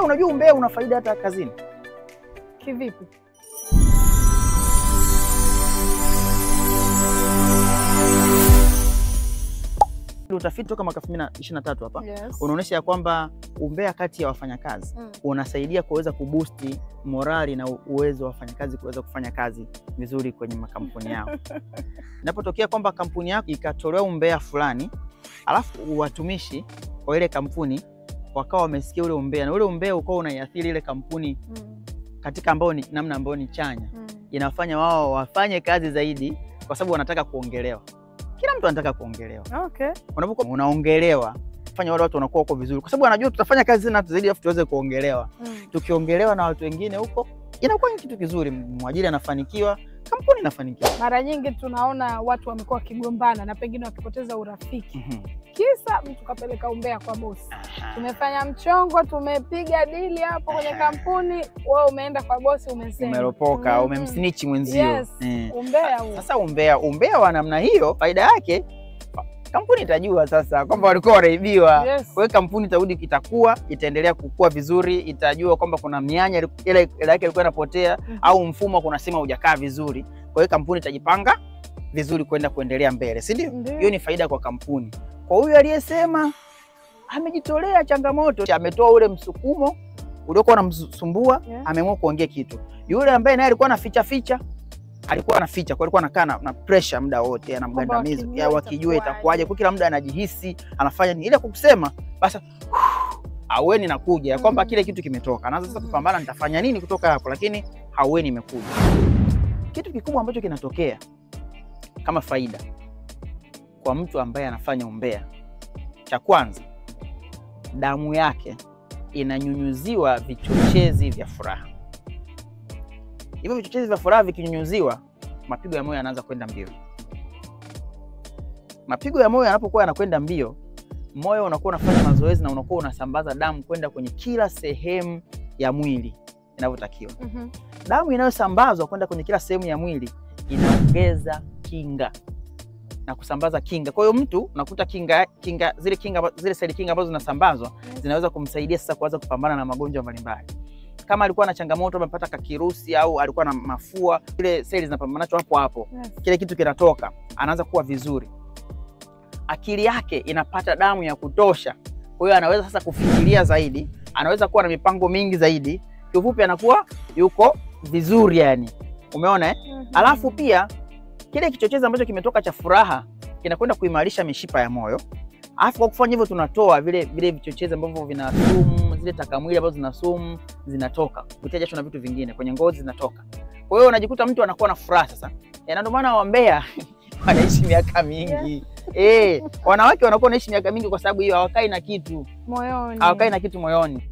pia unajua umbea una faida hata kazini. Kivipi? Utafiti toka mwaka 2023 hapa, yes, unaonesha ya kwamba umbea kati ya wafanyakazi unasaidia kuweza kuboosti morali na uwezo wa wafanyakazi kuweza kufanya kazi vizuri kwenye makampuni yao. Inapotokea kwamba kampuni yako ikatolewa umbea fulani, alafu watumishi kwa ile kampuni wakawa wamesikia ule umbea na ule umbea uko unaiathiri ile kampuni katika ambao ni namna ambao ni chanya, inafanya wao wafanye kazi zaidi kwa sababu wanataka kuongelewa. Kila mtu anataka kuongelewa. Okay. Unapokuwa unaongelewa, fanya wale watu wanakuwa huko vizuri kwa sababu wanajua tutafanya kazi na zaidi afu tuweze kuongelewa. Tukiongelewa na watu wengine huko, inakuwa kitu kizuri, mwajiri anafanikiwa, kampuni inafanikiwa. Mara nyingi tunaona watu wamekuwa wakigombana na pengine wakipoteza urafiki. Kisa mtu kapeleka umbea kwa bosi. Tumefanya mchongo, tumepiga dili hapo kwenye kampuni, wewe umeenda kwa bosi umesema. Umeropoka, umemsnitch mwenzio. Yes. Umbea huo. Sasa umbea wa namna hiyo faida yake kampuni itajua sasa kwamba walikuwa wanaibiwa. Yes. Kwa hiyo kampuni itarudi kitakuwa, itaendelea kukua vizuri, itajua kwamba kuna mianya ile yake ilikuwa inapotea au mfumo kuna sema hujakaa vizuri. Kwa hiyo kampuni itajipanga vizuri kwenda kuendelea mbele, si ndio? Hiyo ni faida kwa kampuni. Kwa huyu aliyesema amejitolea changamoto, ametoa ule msukumo uliokuwa unamsumbua, ameamua kuongea kitu. Yule ambaye naye alikuwa anaficha, kwa alikuwa anakaa na pressure muda wote, anamgandamiza. Ya wakijua itakuwaje, kwa kila muda anajihisi anafanya nini. Ile kukusema basi aweni nakuja kwamba kile kitu kimetoka. Anaanza sasa kupambana, nitafanya nini kutoka hapo, lakini haweni imekuja. Kitu kikubwa ambacho kinatokea kama faida kwa mtu ambaye anafanya umbea, cha kwanza, damu yake inanyunyuziwa vichochezi vya furaha. Hivyo vichochezi vya furaha vikinyunyuziwa, mapigo ya moyo yanaanza kwenda mbio. Mapigo ya moyo yanapokuwa yanakwenda mbio, moyo unakuwa unafanya mazoezi na unakuwa unasambaza damu kwenda kwenye kila sehemu ya mwili inavyotakiwa. Damu inayosambazwa kwenda kwenye kila sehemu ya mwili inaongeza kinga na kusambaza kinga. Kwa hiyo mtu unakuta zile kinga ambazo zinasambazwa zinaweza kumsaidia sasa kuanza kupambana na magonjwa mbalimbali. Kama alikuwa na changamoto, amepata kakirusi au alikuwa na mafua, ile seli zinapambana nacho hapo. Kile kitu kinatoka, anaanza kuwa vizuri. Akili yake inapata damu ya kutosha. Kwa hiyo anaweza sasa kufikiria zaidi, anaweza kuwa na mipango mingi zaidi. Kifupi anakuwa yuko vizuri yani. Umeona eh? Alafu pia kile kichocheza ambacho kimetoka cha furaha kinakwenda kuimarisha mishipa ya moyo. Alafu kwa kufanya hivyo tunatoa vile vichocheza ambavyo vina sumu, zile takamwili ambazo zina sumu zinatoka. Kutia jasho na vitu vingine kwenye ngozi zinatoka. Kwa hiyo unajikuta mtu anakuwa na furaha sasa. Na ndio maana wambea wanaishi miaka mingi. Wanawake wanakuwa wanaishi miaka mingi kwa sababu hiyo hawakai na kitu moyoni.